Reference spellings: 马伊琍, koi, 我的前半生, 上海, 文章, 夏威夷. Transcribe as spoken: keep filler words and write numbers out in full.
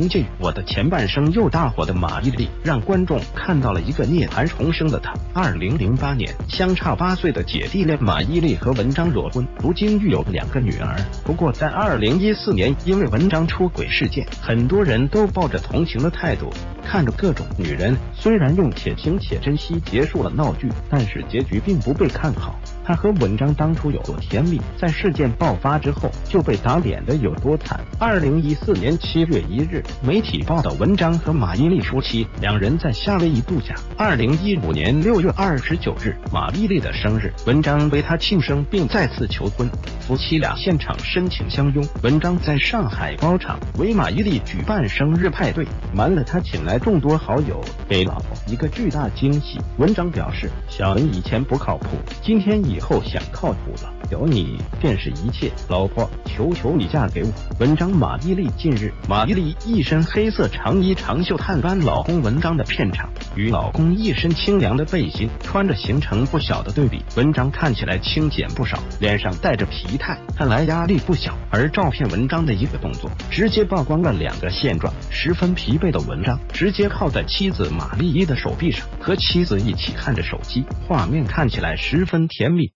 凭借《我的前半生》又大火的马伊琍，让观众看到了一个涅槃重生的她。二零零八年，相差八岁的姐弟恋马伊琍和文章裸婚，如今育有两个女儿。不过在二零一四年，因为文章出轨事件，很多人都抱着同情的态度，看着各种女人。虽然用且行且珍惜结束了闹剧，但是结局并不被看好。她和文章当初有多甜蜜，在事件爆发之后就被打脸的有多惨。二零一四年七月一日，媒体报道文章和马伊琍夫妻两人在夏威夷度假。二零一五年六月二十九日，马伊琍的生日，文章为她庆生并再次求婚，夫妻俩现场深情相拥。文章在上海包场为马伊琍举办生日派对，瞒了她请来众多好友，给老婆一个巨大惊喜。文章表示，小文以前不靠谱，今天以后想靠谱了，有你便是一切，老婆求求你嫁给我。文章马伊琍近日，马伊琍一身黑色长衣长袖探班老公文章的片场，与老公一身清凉的背心穿着形成不小的对比。文章看起来清简不少，脸上带着疲态，看来压力不小。而照片文章的一个动作直接曝光了两个现状，十分疲惫的文章直接靠在妻子马伊琍的手臂上，和妻子一起看着手机，画面看起来十分甜蜜。